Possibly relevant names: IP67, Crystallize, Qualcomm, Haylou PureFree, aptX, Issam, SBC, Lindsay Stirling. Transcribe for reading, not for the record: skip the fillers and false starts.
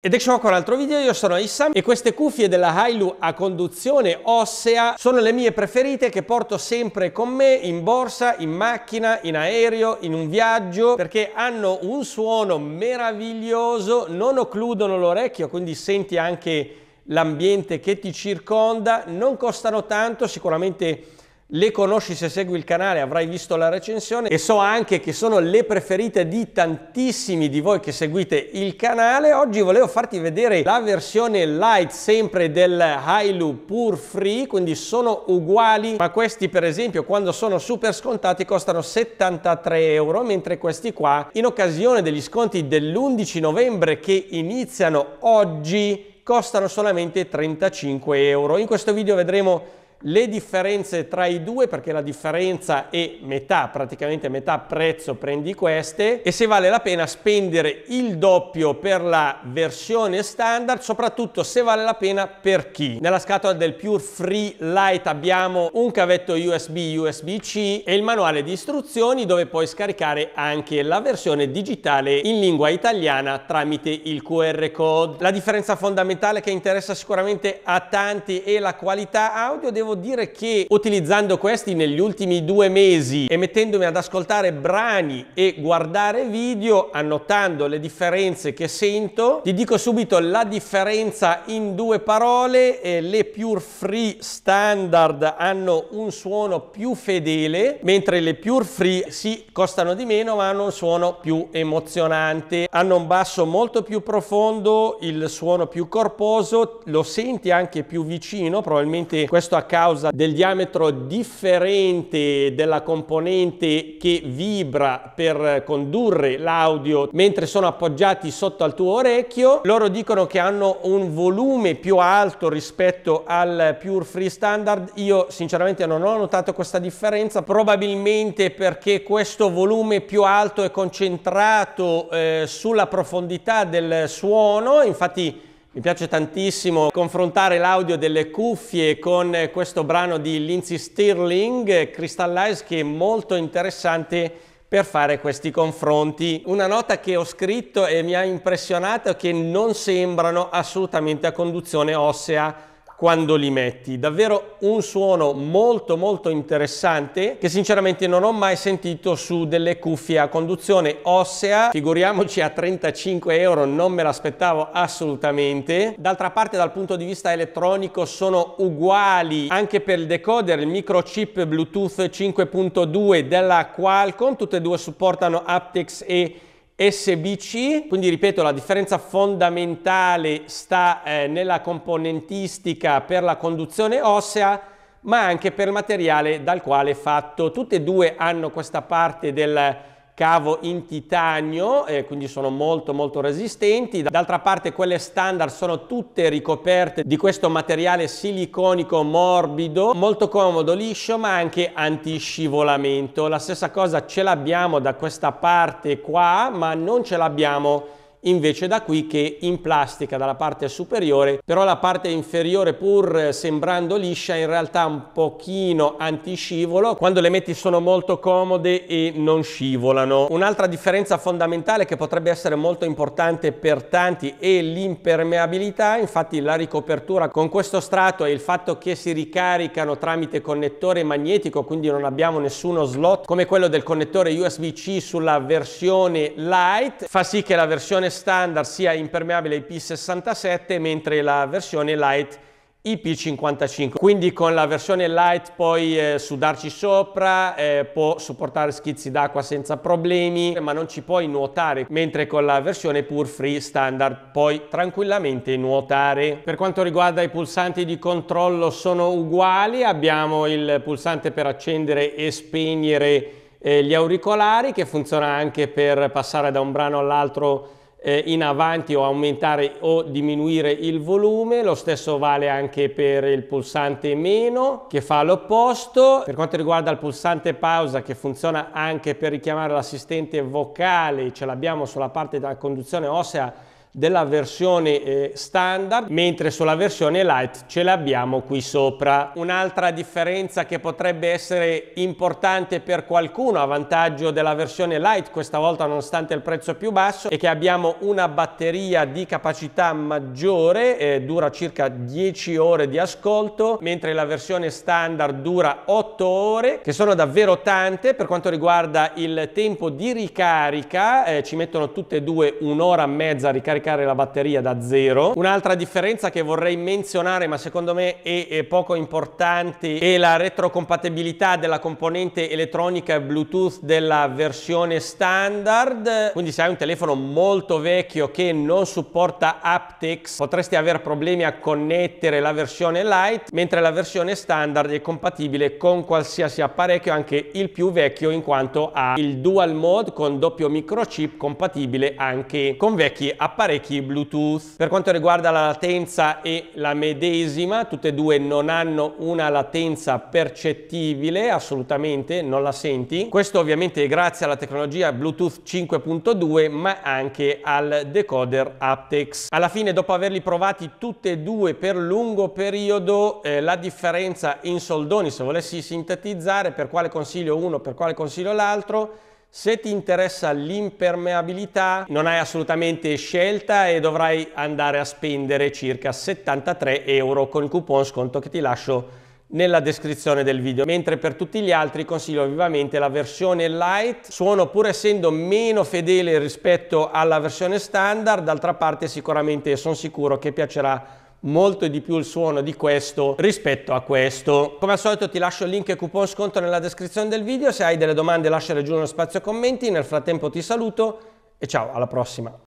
Ed ecco qua un altro video, io sono Issam e queste cuffie della Haylou a conduzione ossea sono le mie preferite che porto sempre con me in borsa, in macchina, in aereo, in un viaggio, perché hanno un suono meraviglioso, non occludono l'orecchio, quindi senti anche l'ambiente che ti circonda, non costano tanto, sicuramente le conosci se segui il canale, avrai visto la recensione e so anche che sono le preferite di tantissimi di voi che seguite il canale. Oggi volevo farti vedere la versione light sempre del Haylou PureFree, quindi sono uguali, ma questi per esempio quando sono super scontati costano 73 euro, mentre questi qua in occasione degli sconti dell'11 novembre che iniziano oggi costano solamente 35 euro. In questo video vedremo le differenze tra i due, perché la differenza è metà, praticamente metà prezzo prendi queste, e se vale la pena spendere il doppio per la versione standard, soprattutto se vale la pena per chi. Nella scatola del PureFree Lite abbiamo un cavetto USB-C e il manuale di istruzioni dove puoi scaricare anche la versione digitale in lingua italiana tramite il QR code. La differenza fondamentale che interessa sicuramente a tanti è la qualità audio. Devo dire che utilizzando questi negli ultimi 2 mesi e mettendomi ad ascoltare brani e guardare video, annotando le differenze che sento, ti dico subito la differenza in 2 parole. Le PureFree standard hanno un suono più fedele, mentre le PureFree sì, costano di meno ma hanno un suono più emozionante, hanno un basso molto più profondo, il suono più corposo, lo senti anche più vicino, probabilmente questo a causa del diametro differente della componente che vibra per condurre l'audio mentre sono appoggiati sotto al tuo orecchio. Loro dicono che hanno un volume più alto rispetto al PureFree standard. Io sinceramente non ho notato questa differenza, probabilmente perché questo volume più alto è concentrato sulla profondità del suono. Infatti mi piace tantissimo confrontare l'audio delle cuffie con questo brano di Lindsay Stirling, Crystallize, che è molto interessante per fare questi confronti. Una nota che ho scritto e mi ha impressionato è che non sembrano assolutamente a conduzione ossea quando li metti. Davvero un suono molto interessante che sinceramente non ho mai sentito su delle cuffie a conduzione ossea, figuriamoci a 35 euro, non me l'aspettavo assolutamente. D'altra parte dal punto di vista elettronico sono uguali anche per il decoder, il microchip Bluetooth 5.2 della Qualcomm, tutte e due supportano aptX e SBC, quindi ripeto, la differenza fondamentale sta nella componentistica per la conduzione ossea, ma anche per il materiale dal quale è fatto. Tutte e due hanno questa parte del cavo in titanio, quindi sono molto resistenti. D'altra parte quelle standard sono tutte ricoperte di questo materiale siliconico morbido, molto comodo, liscio, ma anche antiscivolamento. La stessa cosa ce l'abbiamo da questa parte qua, ma non ce l'abbiamo invece da qui, che in plastica dalla parte superiore, però la parte inferiore pur sembrando liscia in realtà un pochino antiscivolo, quando le metti sono molto comode e non scivolano. Un'altra differenza fondamentale che potrebbe essere molto importante per tanti è l'impermeabilità, infatti la ricopertura con questo strato e il fatto che si ricaricano tramite connettore magnetico, quindi non abbiamo nessuno slot come quello del connettore USB-C sulla versione Lite, fa sì che la versione standard sia impermeabile IP67 mentre la versione Lite IP55, quindi con la versione Lite puoi sudarci sopra, può supportare schizzi d'acqua senza problemi, ma non ci puoi nuotare, mentre con la versione PureFree standard puoi tranquillamente nuotare. Per quanto riguarda i pulsanti di controllo sono uguali, abbiamo il pulsante per accendere e spegnere gli auricolari, che funziona anche per passare da un brano all'altro in avanti o aumentare o diminuire il volume. Lo stesso vale anche per il pulsante meno, che fa l'opposto. Per quanto riguarda il pulsante pausa, che funziona anche per richiamare l'assistente vocale, ce l'abbiamo sulla parte della conduzione ossea, della versione standard, mentre sulla versione light ce l'abbiamo qui sopra. Un'altra differenza che potrebbe essere importante per qualcuno a vantaggio della versione light, questa volta nonostante il prezzo più basso, è che abbiamo una batteria di capacità maggiore, dura circa 10 ore di ascolto, mentre la versione standard dura 8 ore, che sono davvero tante. Per quanto riguarda il tempo di ricarica, ci mettono tutte e due un'ora e mezza a ricaricare la batteria da zero. Un'altra differenza che vorrei menzionare, ma secondo me è poco importante, è la retrocompatibilità della componente elettronica e Bluetooth della versione standard. Quindi se hai un telefono molto vecchio che non supporta aptX, potresti avere problemi a connettere la versione light, mentre la versione standard è compatibile con qualsiasi apparecchio, anche il più vecchio, in quanto ha il dual mode con doppio microchip, compatibile anche con vecchi apparecchi Bluetooth. Per quanto riguarda la latenza, è la medesima, tutte e due non hanno una latenza percettibile, assolutamente non la senti. Questo ovviamente è grazie alla tecnologia Bluetooth 5.2, ma anche al decoder aptX. Alla fine, dopo averli provati tutte e due per lungo periodo, la differenza in soldoni, se volessi sintetizzare per quale consiglio uno, per quale consiglio l'altro: se ti interessa l'impermeabilità, non hai assolutamente scelta e dovrai andare a spendere circa 73 € con il coupon sconto che ti lascio nella descrizione del video, mentre per tutti gli altri consiglio vivamente la versione light. Suono, pur essendo meno fedele rispetto alla versione standard, d'altra parte sicuramente sono sicuro che piacerà molto di più il suono di questo rispetto a questo. Come al solito ti lascio il link e coupon sconto nella descrizione del video. Se hai delle domande lasciale giù uno spazio commenti. Nel frattempo ti saluto e ciao, alla prossima.